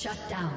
Shut down.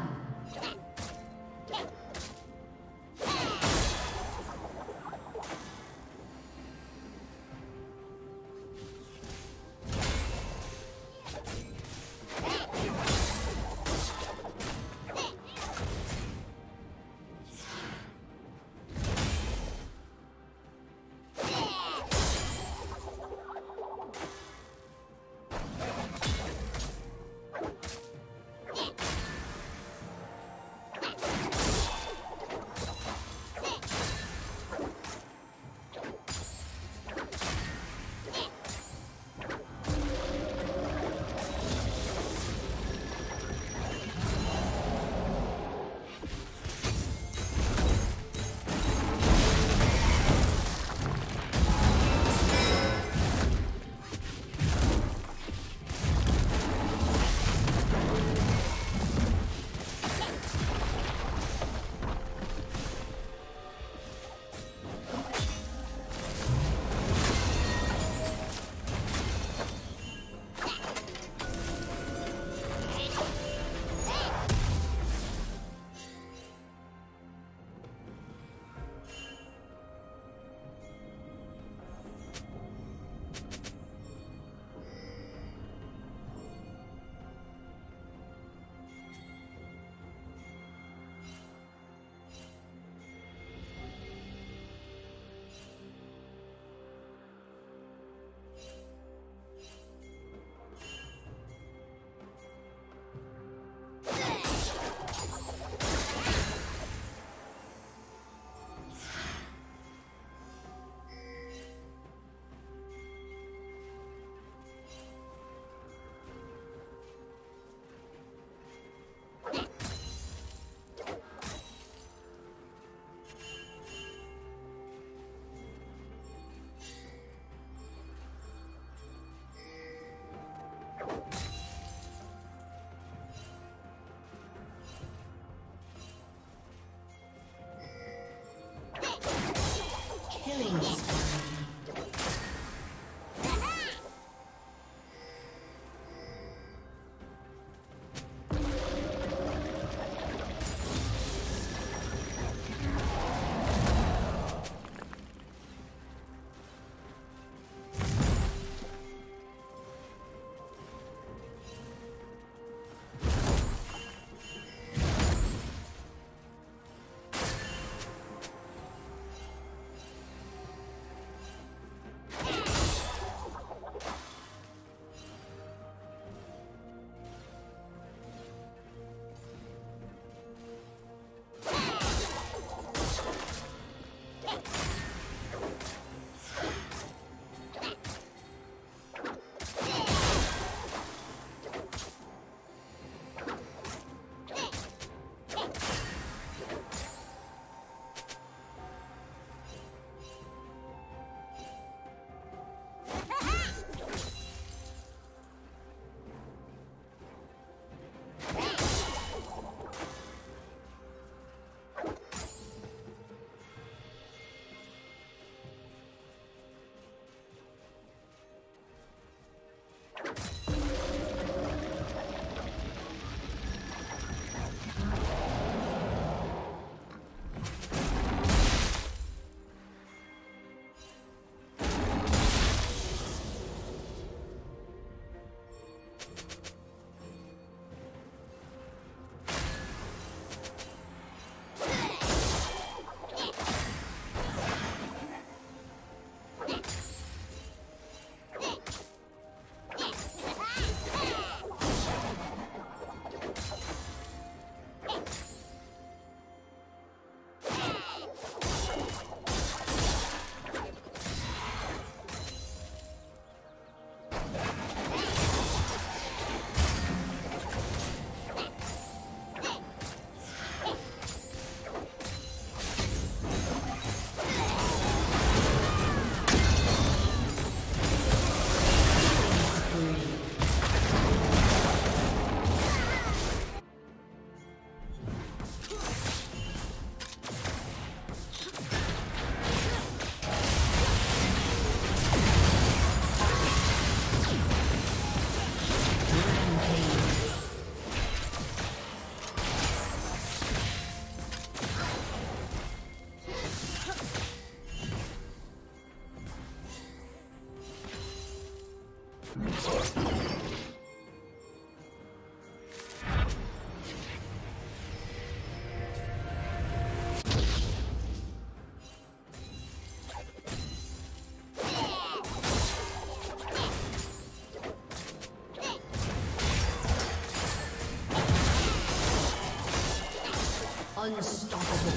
Unstoppable.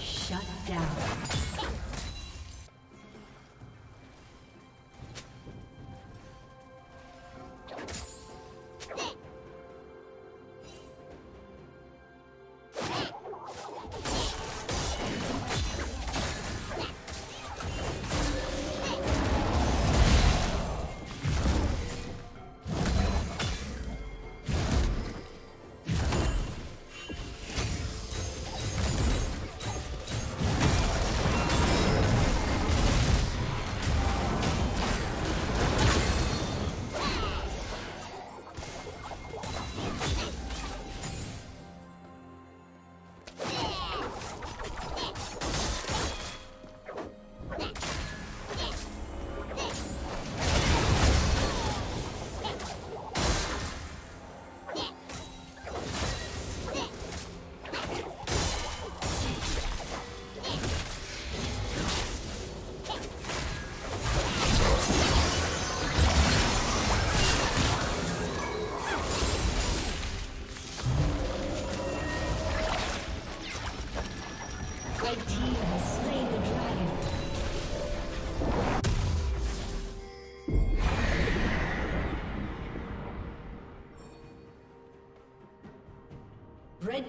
Shut down. Red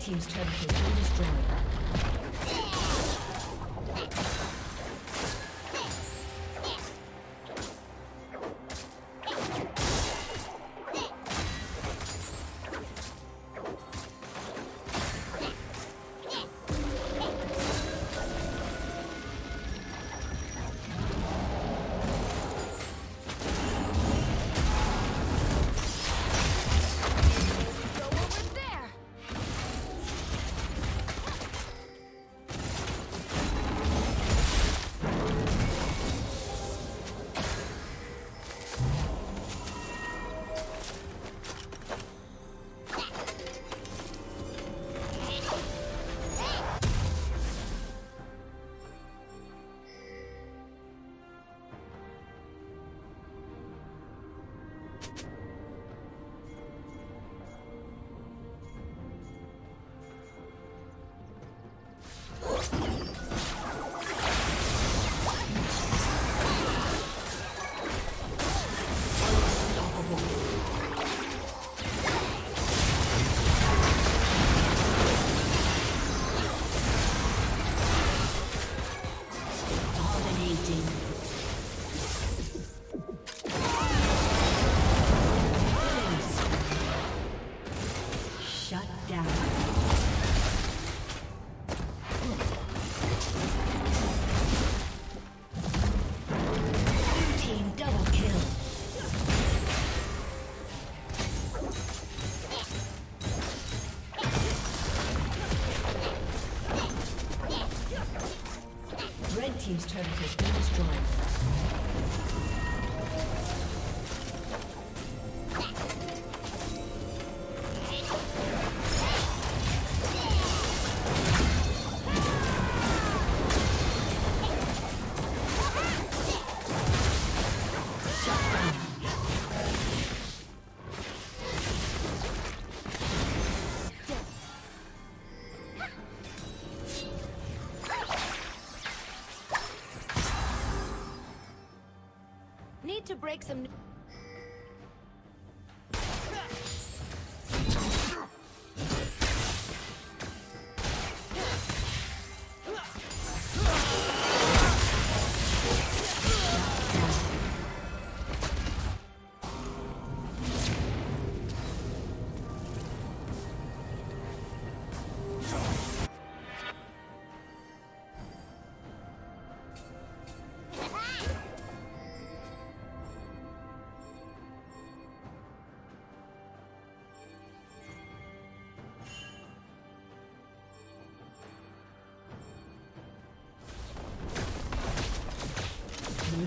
Team's turret has been destroyed. Team's turret has been destroyed. need to break some... Blue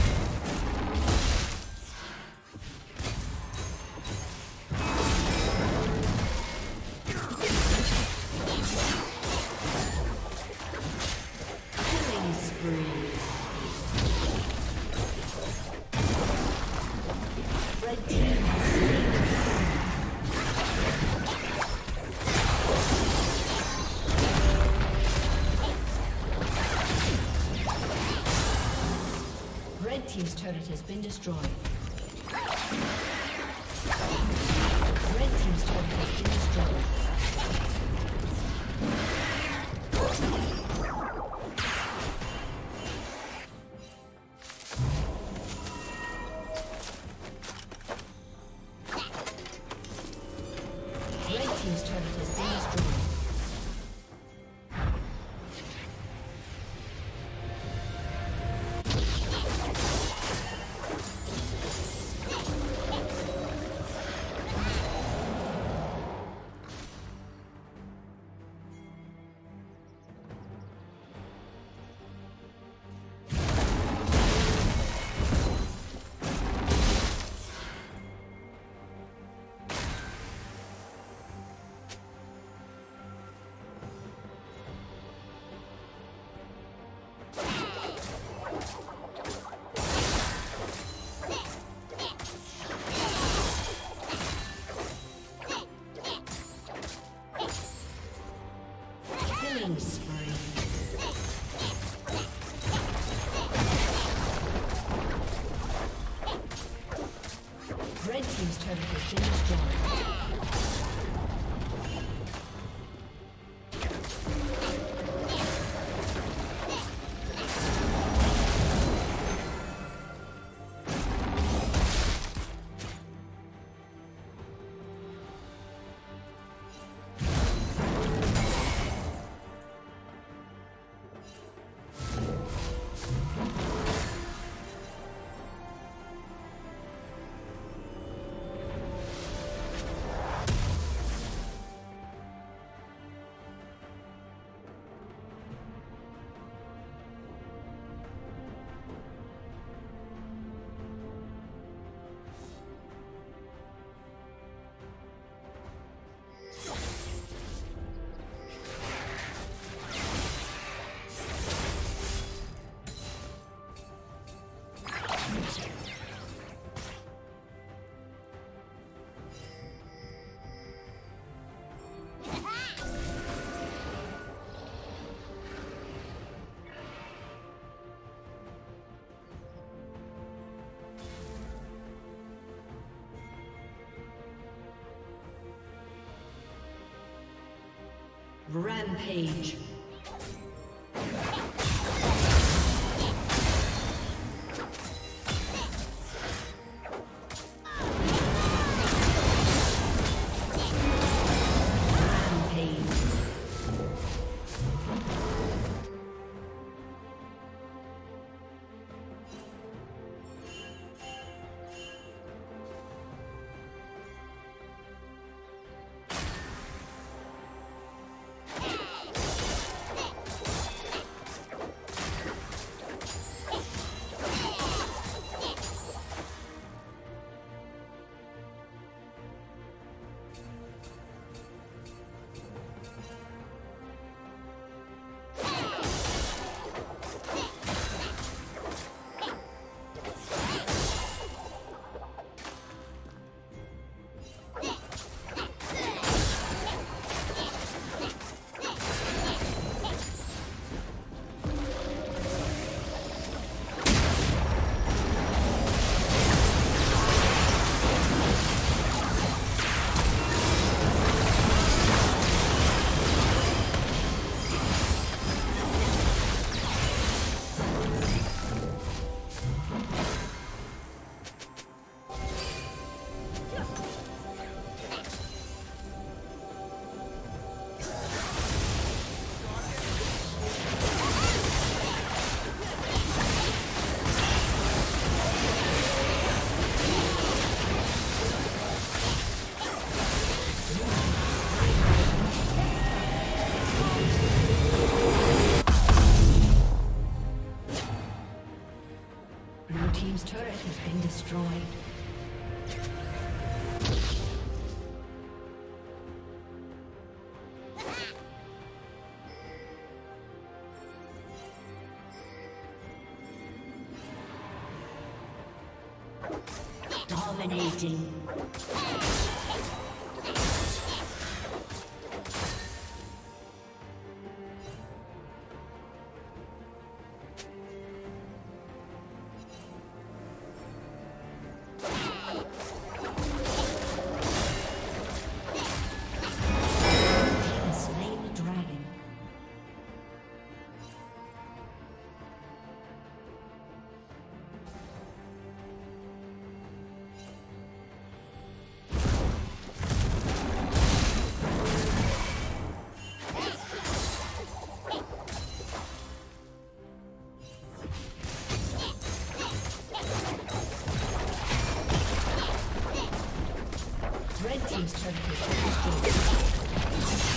Team's turret has been destroyed. Red team's turret has been destroyed. Rampage. Blue team's turret has been destroyed. Red team's turn to